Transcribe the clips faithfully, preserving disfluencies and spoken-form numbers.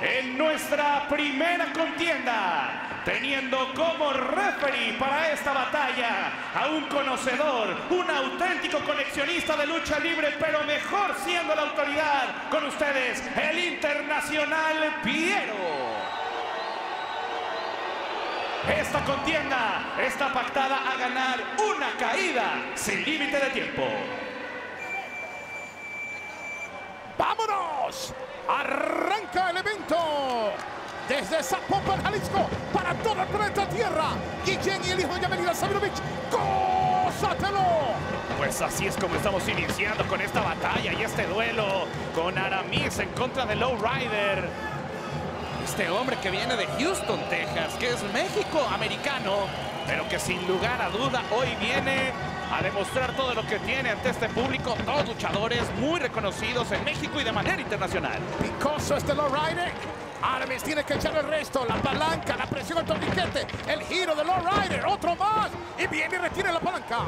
en nuestra primera contienda, teniendo como referee para esta batalla a un conocedor, un auténtico coleccionista de lucha libre, pero mejor siendo la autoridad, con ustedes, el internacional Piero. Esta contienda está pactada a ganar una caída sin límite de tiempo. ¡Vámonos! Arranca el evento desde Zapopan, Jalisco, para todo el planeta Tierra. Guillén y el hijo de Avenida Sabinovich, ¡gózatelo! Pues así es como estamos iniciando con esta batalla y este duelo con Aramis en contra de Lowrider. Este hombre que viene de Houston, Texas, que es México-americano, pero que sin lugar a duda hoy viene a demostrar todo lo que tiene ante este público, dos luchadores muy reconocidos en México y de manera internacional. Picoso este Lowrider. Aramis tiene que echar el resto, la palanca, la presión al torniquete, el giro de Lowrider, otro más, y viene y retiene la palanca.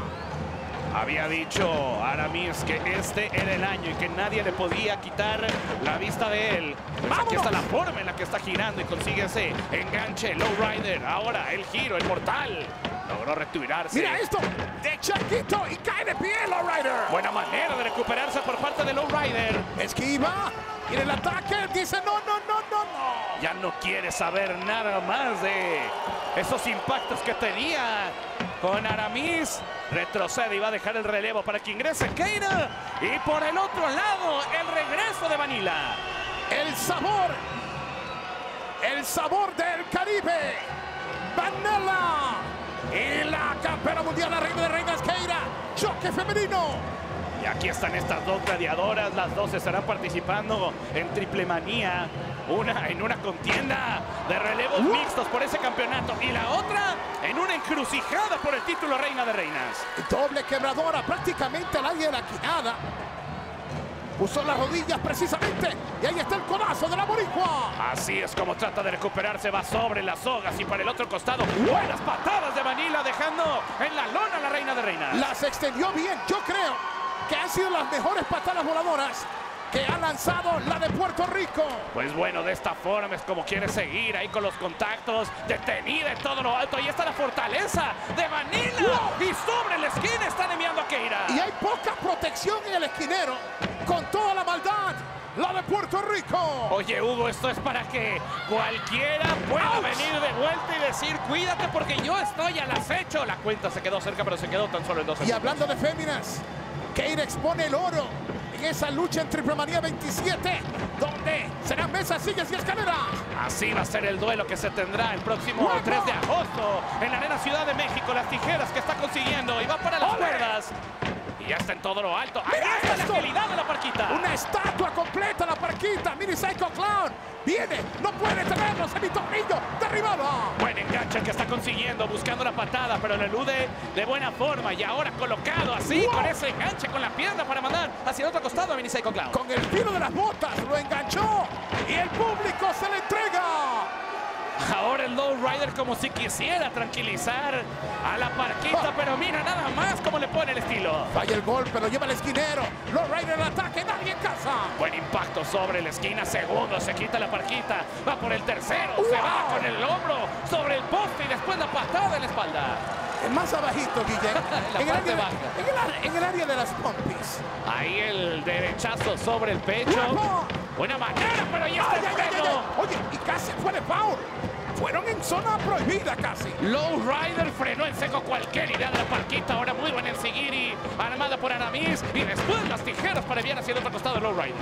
Había dicho Aramis que este era el año y que nadie le podía quitar la vista de él. Pues aquí está la forma en la que está girando y consigue ese enganche. Lowrider, ahora el giro, el mortal. Logró retirarse. ¡Mira esto! De chiquito y cae de pie Lowrider. Buena manera de recuperarse por parte de Lowrider. Esquiva. Y en el ataque dice no, no, no, no, no. Ya no quiere saber nada más de esos impactos que tenía con Aramis. Retrocede y va a dejar el relevo para que ingrese Keyra. Y por el otro lado, el regreso de Vanilla. El sabor. El sabor del Caribe. Vanilla. Y la campeona mundial, la reina de reinas, Keyra. Choque femenino. Y aquí están estas dos gladiadoras, las dos estarán participando en Triple Manía, una en una contienda de relevos uh. mixtos por ese campeonato y la otra en una encrucijada por el título Reina de Reinas. Doble quebradora, prácticamente al área de la quijada. Puso las rodillas precisamente y ahí está el codazo de la boricua. Así es como trata de recuperarse, va sobre las sogas y para el otro costado. Buenas patadas de Vanilla dejando en la lona a la Reina de Reinas. Las extendió bien, yo creo que han sido las mejores patadas voladoras que ha lanzado la de Puerto Rico. Pues bueno, de esta forma es como quiere seguir ahí con los contactos. Detenida en todo lo alto. Ahí está la fortaleza de Vanilla. ¡Wow! Y sobre la esquina están enviando a Keyra. Y hay poca protección en el esquinero con toda la maldad. ¡La de Puerto Rico! Oye, Hugo, esto es para que cualquiera pueda ¡Auch! Venir de vuelta y decir, cuídate porque yo estoy al acecho. La cuenta se quedó cerca, pero se quedó tan solo en dos segundos. Y hablando de féminas, Keyra expone el oro en esa lucha en Triple Manía veintisiete, donde serán mesas, sillas y escaleras. Así va a ser el duelo que se tendrá el próximo ¡Huevo! tres de agosto en la Arena Ciudad de México. Las tijeras que está consiguiendo y va para las ¡Ole! Cuerdas. Y ya está en todo lo alto. ¡Ahí está la agilidad de la Parkita! ¡Una estatua completa la Parkita! ¡Mini Psycho Clown! ¡Viene! ¡No puede tenerlo! ¡Se mi tornillo! ¡Derribado! Buen enganche que está consiguiendo, buscando la patada, pero lo elude de buena forma. Y ahora colocado así, ¡wow! Con ese enganche, con la pierna para mandar hacia el otro costado a Mini Psycho Clown. Con el tiro de las botas lo enganchó y el público se le entrega. Ahora el Lowrider como si quisiera tranquilizar a la Parkita, oh. Pero mira nada más cómo le pone el estilo. Falla el golpe, lo lleva el esquinero. Lowrider al ataque, nadie en casa. Buen impacto sobre la esquina, segundo, se quita la Parkita. Va por el tercero, wow. Se va con el hombro sobre el poste y después la patada en la espalda. Más abajito, Guillén, en, en, en, en el área de las pompis. Ahí el derechazo sobre el pecho. ¡Guapo! Buena manera, pero ahí está ay, el ay, ay, ay. Oye, y casi fue de foul. Fueron en zona prohibida casi. Lowrider frenó en seco cualquier idea de la Parkita. Ahora muy buena en Sigiri, armada por Aramis. Y después las tijeras para bien hacia el otro costado de Lowrider.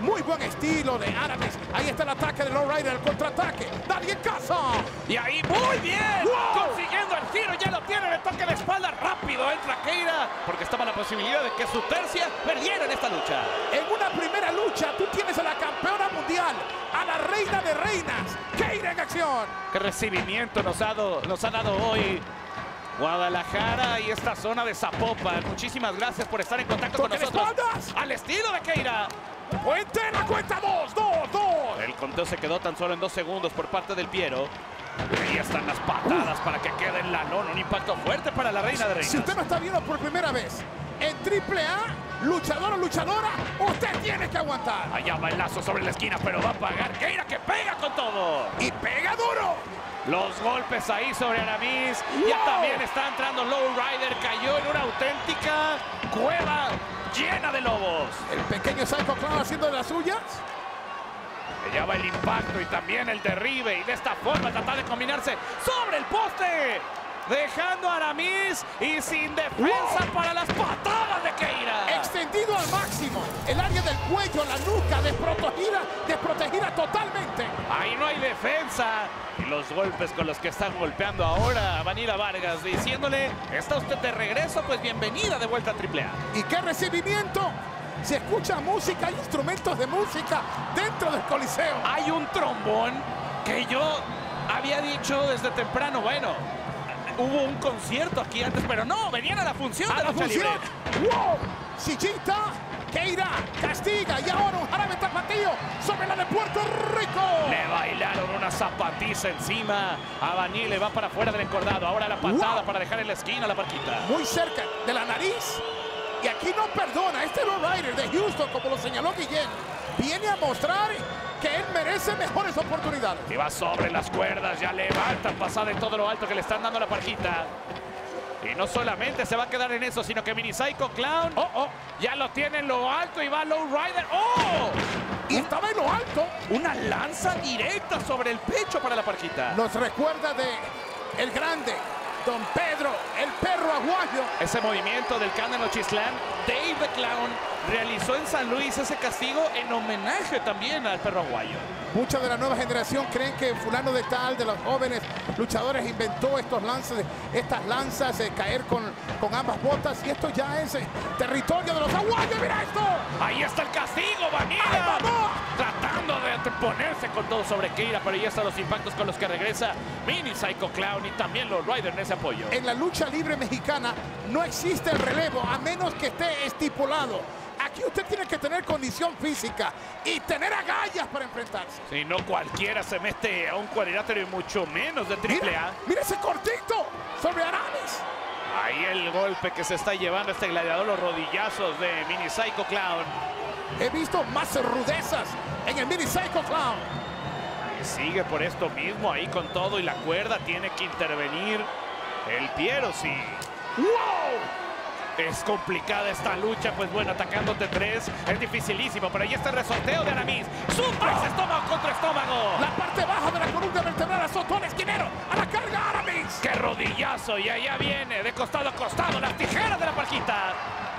Muy buen estilo de Aramis. Ahí está el ataque de Lowrider, el contraataque. ¡Nadie en casa! Y ahí muy bien. ¡Wow! Consiguiendo el giro, ya lo tiene. El toque de espalda rápido. Entra Keyra porque estaba la posibilidad de que su tercia perdiera en esta lucha. En una primera lucha, tú tienes a la campeona mundial, a la reina de reinas, Keyra en acción. Qué recibimiento nos ha dado, nos ha dado hoy Guadalajara y esta zona de Zapopan. Muchísimas gracias por estar en contacto con nosotros. Espaldas. Al estilo de Keyra. Puente la cuenta, dos, dos, dos. El conteo se quedó tan solo en dos segundos por parte del Piero. Ahí están las patadas uh. para que quede en la lona. Un impacto fuerte para la reina de reinas. Si usted no está viendo por primera vez en Triple A, luchador o luchadora, usted tiene que aguantar. Allá va el lazo sobre la esquina, pero va a pagar. Keyra que pega con todo. Y pega duro. Los golpes ahí sobre Aramis. Wow. Ya también está entrando Lowrider. Cayó en una auténtica cueva llena de lobos. El pequeño Psycho Clown haciendo las suyas. Allá va el impacto y también el derribe. Y de esta forma tratar de combinarse sobre el poste. Dejando a Aramis y sin defensa wow. para las patadas de Keyra. Extendido al máximo. El área del cuello, la nuca, desprotegida, desprotegida totalmente. Ahí no hay defensa. Y los golpes con los que están golpeando ahora a Vanilla Vargas, diciéndole, ¿está usted de regreso? Pues bienvenida de vuelta a Triple A. ¿Y qué recibimiento? Se escucha música, hay instrumentos de música dentro del coliseo. Hay un trombón que yo había dicho desde temprano, bueno, hubo un concierto aquí antes, pero no, venían a la función. A de la función. Libre. ¡Wow! Sillita, Keyra, castiga y ahora un jarabe tapatío sobre la de Puerto Rico. Le bailaron una zapatiza encima. A Vanilla va para afuera del encordado. Ahora la patada wow. para dejar en la esquina a la Parkita. Muy cerca de la nariz. Y aquí no perdona. Este Lowrider de Houston, como lo señaló Guillén, viene a mostrar que él merece mejores oportunidades. Y va sobre las cuerdas, ya levanta pasada en todo lo alto que le están dando a la Parkita. Y no solamente se va a quedar en eso, sino que Mini Psycho Clown oh, oh, ya lo tiene en lo alto y va Lowrider. ¡Oh! Y estaba en lo alto. Una lanza directa sobre el pecho para la Parkita. Nos recuerda de El Grande. Don Pedro, el perro Aguayo. Ese movimiento del Canelo Chislán, Dave the Clown realizó en San Luis ese castigo en homenaje también al perro Aguayo. Mucha de la nueva generación creen que fulano de tal, de los jóvenes luchadores, inventó estos lanzas, estas lanzas de caer con, con ambas botas. Y esto ya es territorio de los Aguayos. ¡Mira esto! Ahí está el castigo, Vanilla. Tratando de ponerse con todo sobre Keyra, pero ya están los impactos con los que regresa Mini Psycho Clown y también los Lowrider en ese apoyo. En la lucha libre mexicana no existe el relevo a menos que esté estipulado. Aquí usted tiene que tener condición física y tener agallas para enfrentarse. Si no cualquiera se mete a un cuadrilátero y mucho menos de Triple A. Mira ese cortito sobre Aramis. Ahí el golpe que se está llevando este gladiador, los rodillazos de Mini Psycho Clown. He visto más rudezas en el Mini Psycho Clown. Y sigue por esto mismo ahí con todo y la cuerda tiene que intervenir el Piero, sí. ¡Wow! Es complicada esta lucha, pues bueno, atacándote tres es dificilísimo, pero ahí está el resorteo de Aramis. ¡Suplex oh. estómago contra estómago! La parte baja de la columna vertebral azotó al esquinero. ¡A la carga, Aramis! ¡Qué rodillazo! Y allá viene, de costado a costado, las tijeras de la Parkita.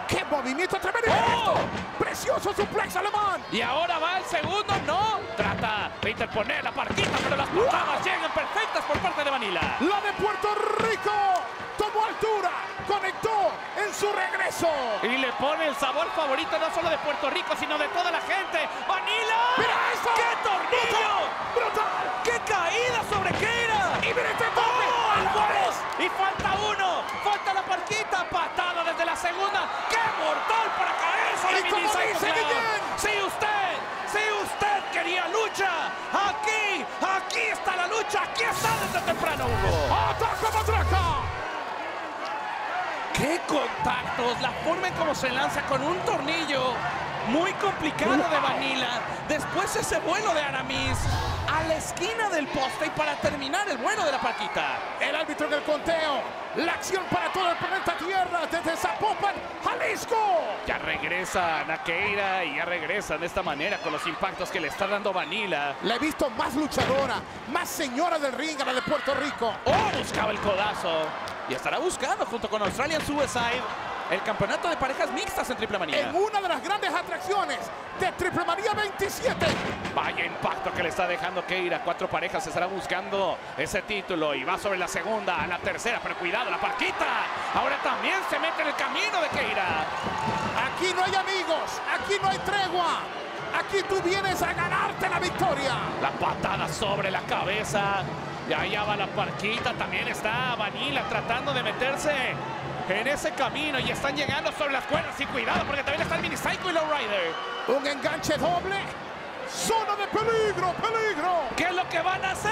¡Qué movimiento tremendo! Oh. ¡Precioso suplex alemán! Y ahora va el segundo, no. Trata de interponer la Parkita, pero las patadas wow. llegan perfectas por parte de Vanilla. ¡La de Puerto Rico! Tomó altura, conectó en su regreso. Y le pone el sabor favorito no solo de Puerto Rico, sino de toda la gente. ¡Vanilla! ¡Mira eso! ¡Qué tornillo! ¡Brutal! ¡Qué caída sobre Keyra! ¡Y mira este tope! ¡Oh! ¡Al goles! ¡Y falta uno! ¡Falta la Parkita! ¡Patada desde la segunda! ¡Qué mortal para caer sobre Mini Psycho Clown! ¡Sí usted! ¡Sí usted quería lucha! ¡Aquí! ¡Aquí está la lucha! ¡Aquí está desde temprano, Hugo! ¡Ataca, matraca! ¡Qué contactos! La forma en cómo se lanza con un tornillo muy complicado wow. de Vanilla. Después ese vuelo de Aramis a la esquina del poste y para terminar el vuelo de la Parkita. El árbitro en el conteo. La acción para todo el planeta Tierra desde Zapopan, Jalisco. Ya regresan a Keyra y ya regresan de esta manera con los impactos que le está dando Vanilla. La he visto más luchadora, más señora del ring a la de Puerto Rico. ¡Oh! Buscaba el codazo. Y estará buscando junto con Australia Suicide el campeonato de parejas mixtas en Triple Manía. En una de las grandes atracciones de Triple Manía veintisiete. Vaya impacto que le está dejando Keyra. Cuatro parejas estará buscando ese título. Y va sobre la segunda, a la tercera. Pero cuidado, la Parkita. Ahora también se mete en el camino de Keyra. Aquí no hay amigos. Aquí no hay tregua. Aquí tú vienes a ganarte la victoria. La patada sobre la cabeza. Y allá va la Parkita, también está Vanilla tratando de meterse en ese camino. Y están llegando sobre las cuerdas y cuidado porque también está el Mini Psycho y Lowrider. Un enganche doble, zona de peligro, peligro. ¿Qué es lo que van a hacer?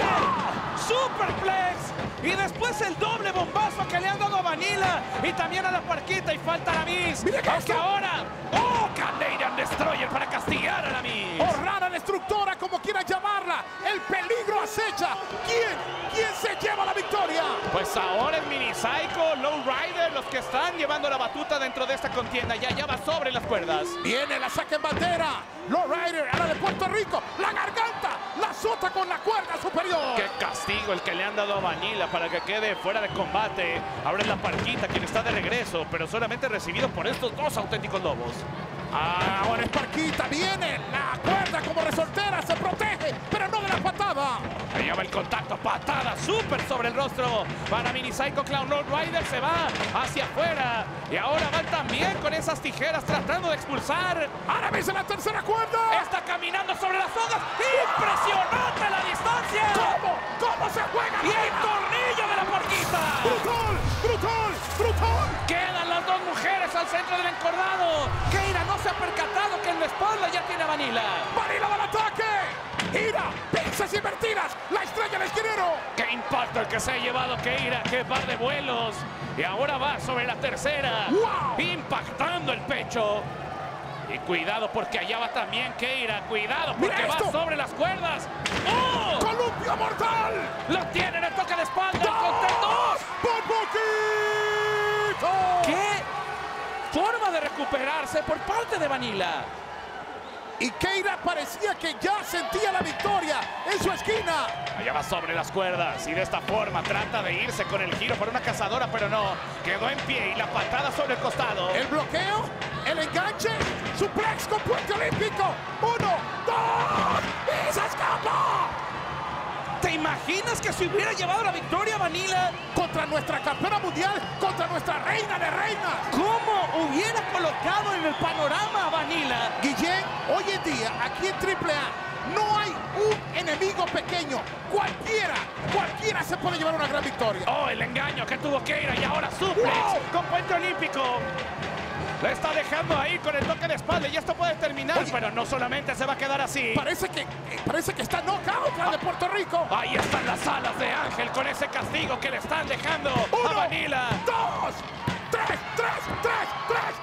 ¡Oh! Superplex y después el doble bombazo que le han dado a Vanilla y también a la Parkita y falta Aramis. Mira que hasta ahora, ¡oh, carajo! Nader Destroyer para castigar a Aramis. O Rara Destructora, como quieran llamarla. El peligro acecha. ¿Quién? ¿Quién se lleva la victoria? Pues ahora es Mini Psycho, Lowrider, los que están llevando la batuta dentro de esta contienda. Ya, ya va sobre las cuerdas. Viene la saca en bandera. Lowrider, ahora de Puerto Rico. La garganta, la azota con la cuerda superior. Qué castigo el que le han dado a Vanilla para que quede fuera de combate. Ahora es la Parkita quien está de regreso, pero solamente recibido por estos dos auténticos lobos. Ahora es Parkita, viene la cuerda como resortera, se protege, pero no de la patada. Se lleva el contacto, patada súper sobre el rostro para Mini Psycho Clown. Lowrider se va hacia afuera y ahora van también con esas tijeras tratando de expulsar. Aramis en la tercera cuerda. Está caminando sobre las sogas. ¡Impresionante la distancia! ¿Cómo? ¿Cómo se juega? ¡Y el tornillo de la Parkita! ¡Brutal! ¡Brutal! ¡Brutal! Quedan las dos mujeres al centro del encordado. Keyra no se ha percatado que en la espalda ya tiene a Vanilla. ¡Vanilla va al ataque! ¡Gira! ¡Pinzas invertidas! ¡La estrella del esquinero! ¡Qué impacto el que se ha llevado Keyra! ¡Qué par de vuelos! Y ahora va sobre la tercera. ¡Wow! Impactando el pecho. Y cuidado porque allá va también Keyra. Cuidado porque va sobre las cuerdas. ¡Oh! ¡Columpio mortal! ¡Lo tienen a toque de espalda! ¡Dos! ¡Dos! ¡Por poquito! ¡Qué forma de recuperarse por parte de Vanilla! Y Keyra parecía que ya sentía la victoria en su esquina. Allá va sobre las cuerdas y de esta forma trata de irse con el giro por una cazadora, pero no. Quedó en pie y la patada sobre el costado. El bloqueo, el enganche, suplex con puente olímpico. Uno, dos, y se escapa. ¿Te imaginas que se hubiera llevado la victoria Vanilla contra nuestra campeona mundial, contra nuestra reina de reinas? ¿Cómo hubiera colocado en el panorama Vanilla? Guillén, hoy en día, aquí en Triple A, no hay un enemigo pequeño. Cualquiera, cualquiera se puede llevar una gran victoria. Oh, el engaño que tuvo Keyra y ahora suplex ¡wow! con puente olímpico. La está dejando ahí con el toque de espalda y esto puede terminar. Oye, pero no solamente se va a quedar así. Parece que, parece que está knockout la de Puerto Rico. Ahí están las alas de Ángel con ese castigo que le están dejando. Uno, a Vanilla. Dos, tres, tres, tres, tres,